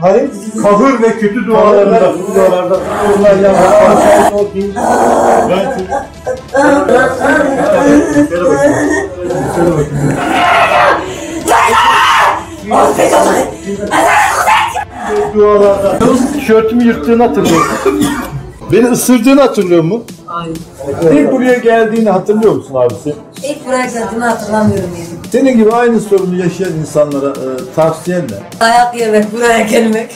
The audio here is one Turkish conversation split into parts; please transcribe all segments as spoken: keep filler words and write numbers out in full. Hayır, kahır ve kötü dualarında, dualarda, dualarla Allah o bin. Ben dualarda. Tişörtümü yırttığını hatırlıyor. Beni ısırdığını hatırlıyor mu? Hayır. İlk buraya geldiğini hatırlıyor musun abi sen? İlk buraya geldiğini hatırlamıyorum yani. Senin gibi aynı sorunu yaşayan insanlara e, tavsiyen ne? Dayak yemek, buraya gelmek.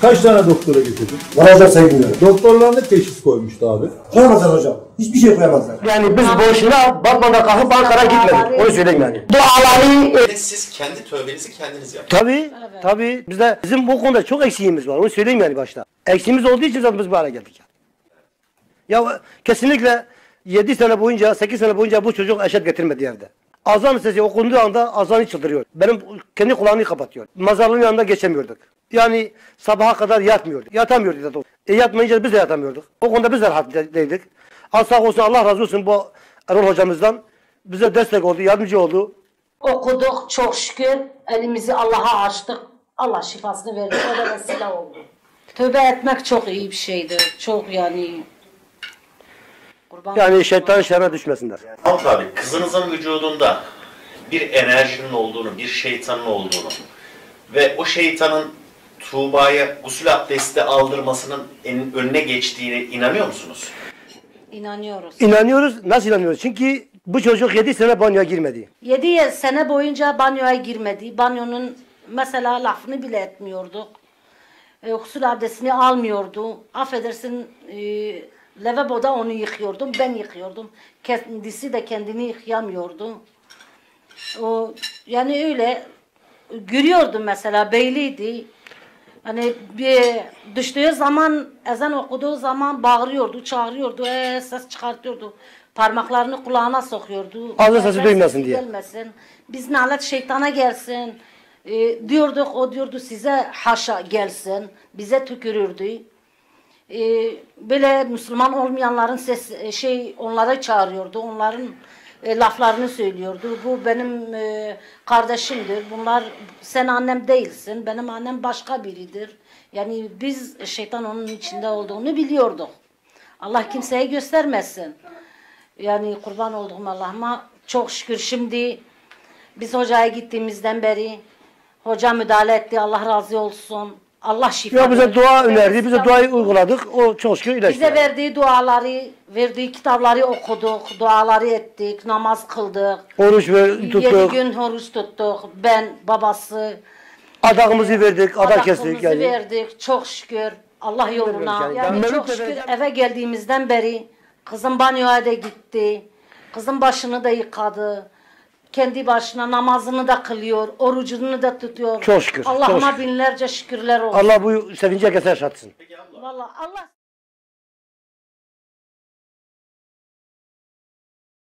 Kaç tane doktora getirdin? Ramazan sevgiler. Doktorlar ne teşhis koymuştu abi? Koyamazlar hocam. Hiçbir şey koyamazlar. Yani biz boşuna Batman'da kalkıp Ankara'ya gitmedik. Onu söyleyeyim yani. Duaları... Siz kendi tövbenizi kendiniz yapın. Tabii, tabii. Bizde, bizim bu konuda çok eksiğimiz var. Onu söyleyeyim yani başta. Eksiğimiz olduğu için zaten biz bu hale geldik. Ya kesinlikle yedi sene boyunca, sekiz sene boyunca bu çocuk eşit getirmedi evde. Azan sesi okunduğu anda azanı çıldırıyor. Benim kendi kulağını kapatıyor. Mazarlığın yanında geçemiyorduk. Yani sabaha kadar yatmıyorduk. Yatamıyorduk zaten. E yatmayınca biz de yatamıyorduk. O konuda biz de rahat değildik. Az sağ olsun, Allah razı olsun bu Erol hocamızdan. Bize destek oldu, yardımcı oldu. Okuduk çok şükür. Elimizi Allah'a açtık. Allah şifasını verdi. O da vesile oldu. Tövbe etmek çok iyi bir şeydir. Çok yani... Yani şeytan şerre düşmesinler. Tangut abi, kızınızın vücudunda bir enerjinin olduğunu, bir şeytanın olduğunu ve o şeytanın Tuğba'ya gusül abdesti aldırmasının önüne geçtiğine inanıyor musunuz? İnanıyoruz. İnanıyoruz. Nasıl inanıyoruz? Çünkü bu çocuk yedi sene banyoya girmedi. yedi sene boyunca banyoya girmedi. Banyonun mesela lafını bile etmiyorduk. E, gusül abdestini almıyordu. Affedersin... E, Lavaboda onu yıkıyordum, ben yıkıyordum. Kendisi de kendini yıkayamıyordu. O yani öyle gülüyordum mesela, beyliydi. Hani bir düştüğü zaman, ezan okuduğu zaman bağırıyordu, çağırıyordu, ee, ses çıkartıyordu. Parmaklarını kulağına sokuyordu. Ağzı sesi duymasın diye. Gelmesin. Biz nalet şeytana gelsin. Ee, diyorduk, o diyordu size haşa gelsin. Bize tükürürdü. Ee, böyle Müslüman olmayanların ses şey onlara çağırıyordu, onların e, laflarını söylüyordu. Bu benim e, kardeşimdir. Bunlar sen annem değilsin, benim annem başka biridir. Yani biz şeytan onun içinde olduğunu biliyorduk. Allah kimseye göstermesin. Yani kurban olduğum Allah'ıma çok şükür şimdi biz hocaya gittiğimizden beri hoca müdahale etti. Allah razı olsun. Allah şifa ya bize dua önerdi, bize duayı uyguladık, o çok şükür iyileşti. Bize verdiği duaları, verdiği kitapları okuduk, duaları ettik, namaz kıldık. Oruç tuttuk. Yedi gün oruç tuttuk, ben, babası. Adakımızı verdik, adak kestik. Adakımızı yani. verdik, çok şükür Allah yoluna. Yani, yani çok şükür de... eve geldiğimizden beri kızım banyoya da gitti, kızım başını da yıkadı. Kendi başına namazını da kılıyor, orucunu da tutuyor. Çok şükür. Allah'ıma binlerce şükürler olsun. Allah bu sevince keser şatsın. Vallahi Allah